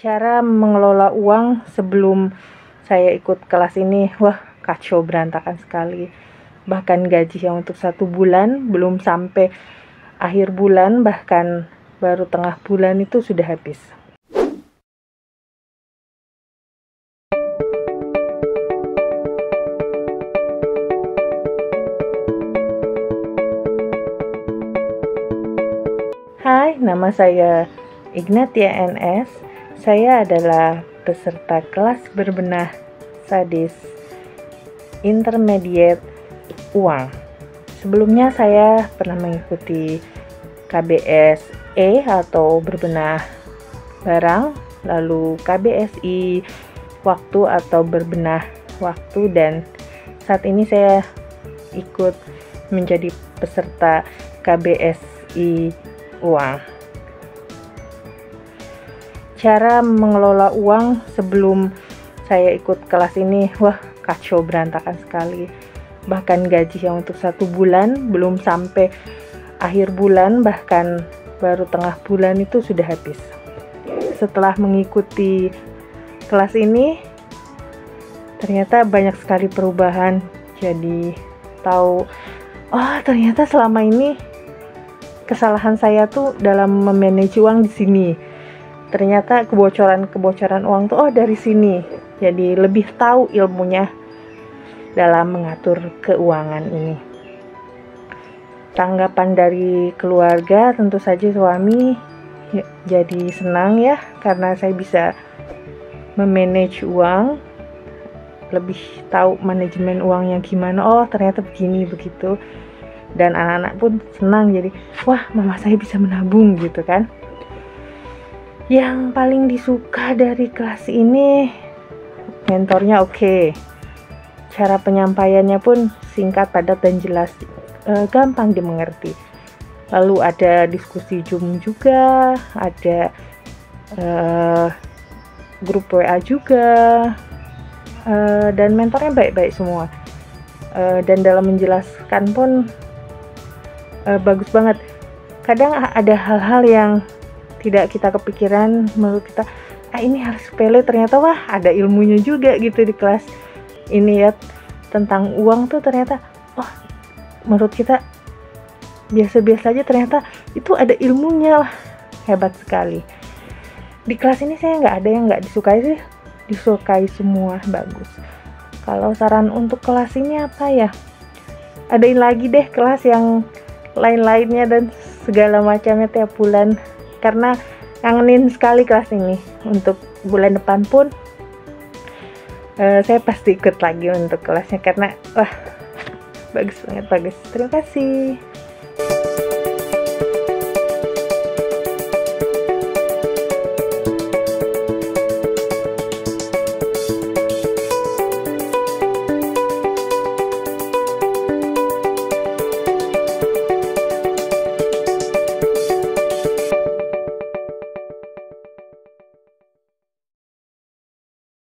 Cara mengelola uang sebelum saya ikut kelas ini, wah kacau berantakan sekali. Bahkan gaji yang untuk satu bulan, belum sampai akhir bulan, bahkan baru tengah bulan itu sudah habis. Hai, nama saya Ignatia NS. Saya adalah peserta kelas berbenah sadis intermediate uang. Sebelumnya saya pernah mengikuti KBSI atau berbenah barang, lalu KBSI waktu atau berbenah waktu, dan saat ini saya ikut menjadi peserta KBSI uang. Cara mengelola uang sebelum saya ikut kelas ini, wah kacau berantakan sekali. Bahkan gaji yang untuk satu bulan, belum sampai akhir bulan, bahkan baru tengah bulan itu sudah habis. Setelah mengikuti kelas ini, ternyata banyak sekali perubahan. Jadi tahu, oh ternyata selama ini kesalahan saya tuh dalam memanage uang di sini. Ternyata kebocoran uang tuh oh dari sini. Jadi lebih tahu ilmunya dalam mengatur keuangan ini. Tanggapan dari keluarga, tentu saja suami jadi senang ya, karena saya bisa memanage uang, lebih tahu manajemen uangnya gimana. Oh ternyata begini begitu. Dan anak-anak pun senang, jadi wah mama saya bisa menabung gitu kan. Yang paling disuka dari kelas ini, mentornya oke. Cara penyampaiannya pun singkat, padat, dan jelas, gampang dimengerti. Lalu ada diskusi Zoom juga, ada grup WA juga, dan mentornya baik-baik semua. Dan dalam menjelaskan pun bagus banget. Kadang ada hal-hal yang tidak kita kepikiran, menurut kita ini harus sepele, ternyata wah ada ilmunya juga gitu di kelas ini ya. Tentang uang tuh ternyata oh menurut kita biasa-biasa aja, ternyata itu ada ilmunya. Wah, hebat sekali. Di kelas ini saya nggak ada yang nggak disukai sih, disukai semua, bagus. Kalau saran untuk kelas ini apa ya, adain lagi deh kelas yang lain-lainnya dan segala macamnya tiap bulan, karena kangenin sekali kelas ini. Untuk bulan depan pun saya pasti ikut lagi untuk kelasnya, karena wah bagus banget, bagus. Terima kasih.